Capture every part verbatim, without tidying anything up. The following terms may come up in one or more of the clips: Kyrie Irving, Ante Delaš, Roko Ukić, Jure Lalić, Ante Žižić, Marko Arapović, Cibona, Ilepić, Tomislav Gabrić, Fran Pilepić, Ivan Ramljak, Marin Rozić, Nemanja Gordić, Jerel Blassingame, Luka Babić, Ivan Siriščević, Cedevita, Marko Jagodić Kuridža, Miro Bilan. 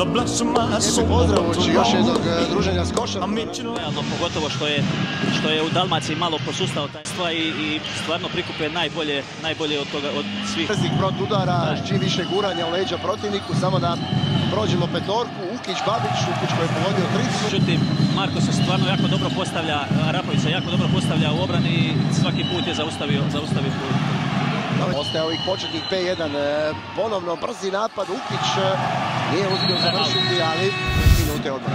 Lijepi pozdrav uoči još jednog druženja s košarkom. Pogotovo što je u Dalmaciji malo posustao tajstva i stvarno prikupe najbolje od toga, od svih. Brzih protudara, čim više guranja u leđa protivniku, samo da prođemo petorku. Ukić, Babić, Ukić koji je pogodio tricu. Međutim, Marko se stvarno jako dobro postavlja, Arapović se jako dobro postavlja u obrani i svaki put je zaustavio put. Ostaje ovih početnih pe jedan, ponovno brzi napad, Ukić nije uspio završiti, ali minute odmora.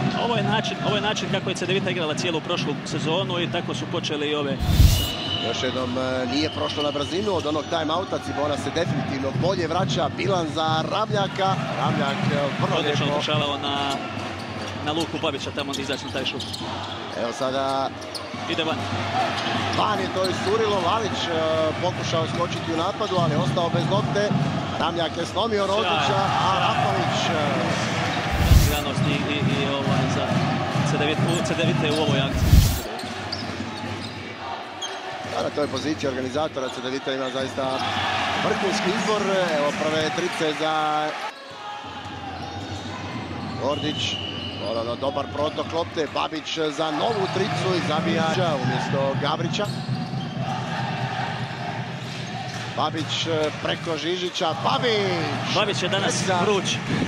Ovo je način kako je Cedevita igrala cijelu prošlu sezonu i tako su počeli i ove. Još jednom nije prošlo na brzinu od onog timeouta, Cibona se definitivno bolje vraća, Bilan za Ramljaka, Ramljak vrlo lijepo. Odlično pokušavao na Luku Babića, tamo onda izaći na taj šut. Evo sada ide van. Van je to isturilo, Lalić pokušao skočiti u napadu, ali ostao bez lopte. Ramljak je slomio Rozića, a Arapović... Granost i ovaj za Cedevite u ovoj akciji. Na toj poziciji organizatora Cedevita ima zaista vrhunski izbor. Evo prve trice za Gordić. Dobar protok lopte, Babić za novu tricu i zabija umjesto Gabrića. Babić preko Žižića, Babić! Babić je danas vruć.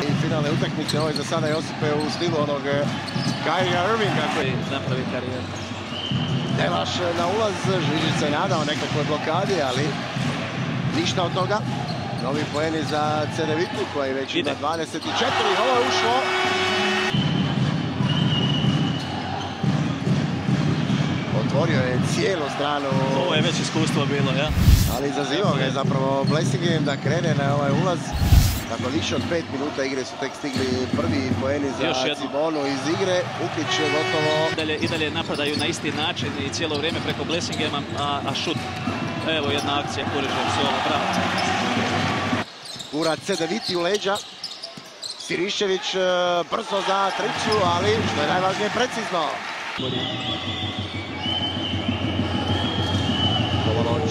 I finalne utakmice, ovo je za sada Josipe u stilu onog Kyrie Irvinga. Napravi karijer. Delaš na ulaz, Žižić se nadao nekakvoj blokadi, ali ništa od toga. Novi poeni za Cedevitu koji već ima dvadeset četiri, ovo je ušlo. Otvorio je cijelu stranu. Ovo je već iskustvo bilo, ja. Ali izazivao ga je zapravo Blassingame da krene na ovaj ulaz. Nakon više od pet minuta igre su tek stigli prvi poeni za Cibonu iz igre. Ukić gotovo. I dalje napadaju na isti način i cijelo vrijeme preko Blassingama, a šut. Evo jedna akcija, Kuridža se ovo, bravo. Gura Cedeviti u leđa. Siriščević brzo za tricu, ali što je najvažnije precizno.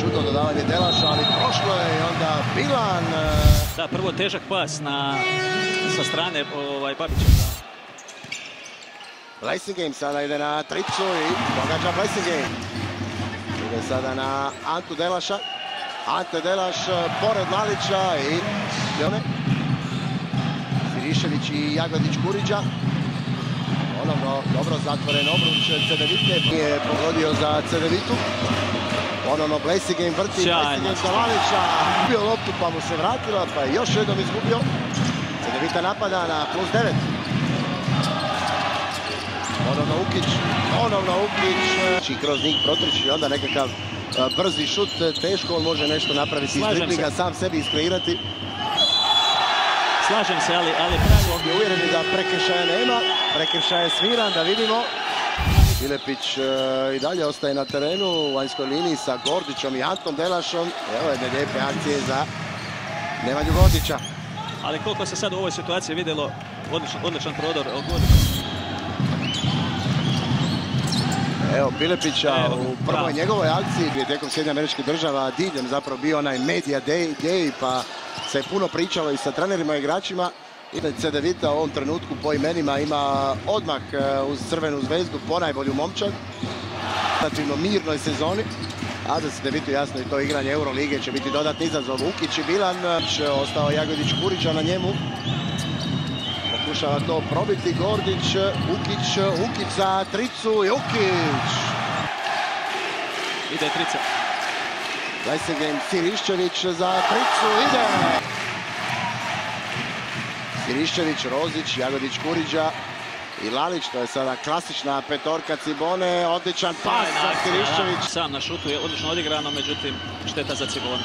Čudno dodavanje Delaša, ali prošlo je i onda Bilan. Da, prvo težak pas sa strane Babića. Blassingame sada ide na tricu i pogađa Blassingame. Ide sada na Antu Delaša. Ante Delaš pored Lalića i... Siriščević i Jagodić Kuridža. Ponovno dobro zatvoren obruč Cedevite. Je pogodio za Cedevitu. Ponovno Blassingame vrti, Blassingame za Lalića, izgubio loptu pa mu se vratila, pa je još jednom izgubio. Cedevita napada na plus devet. Ponovno Ukić, ponovno Ukić. I kroz njih protriči, onda nekakav brzi šut, teško, on može nešto napraviti iz driblinga, sam sebi iskreirati. Slažem se, ali pravo je uvjereni da prekršaja nema, prekršaj je sviran, da vidimo. Ilepić i dalje ostaje na terenu u vanjskoj liniji sa Gordićom i Antom Delašom. Evo jedne lijepe akcije za Nemanju Gordića. Ali koliko se sad u ovoj situaciji vidjelo, odličan prodor od Gordića. Evo Pilepića u prvoj njegovoj akciji gdje je tijekom Sjedinjenih Američkih Država diljem zapravo bio onaj media day, pa se je puno pričalo i sa trenerima i igračima. Cedevita u ovom trenutku po imenima ima odmah uz crvenu zvezdu ponajbolju momčad. Relativno mirnoj sezoni. A za Cedevitu jasno i to igranje Eurolige će biti dodatni izazov. Ukić i Bilan, ostao Jagodić Kuridža na njemu. Pokušava to probiti Gordić, Ukić, Ukić za tricu i Ukić! Ide trica. Blassingame, Siriščević za tricu, ide! Siriščević, Rozić, Jagodić Kuridža i Lalić, to je sada klasična petorka Cibone, odličan pas za Siriščević. Sam na šutu je odlično odigrano, međutim šteta za Cibonu.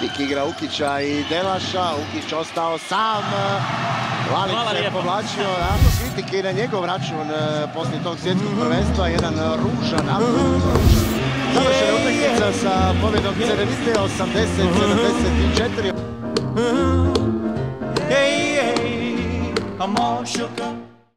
Pik igra Ukića i Delaša, Ukić ostao sam, Lalić se povlačio, jako kritike i na njegov račun poslije tog svjetskog prvenstva, jedan ružan apel. Završena utakmica sa pobjedom Cedevite osamdeset sedamdeset četiri. I'm all shook up.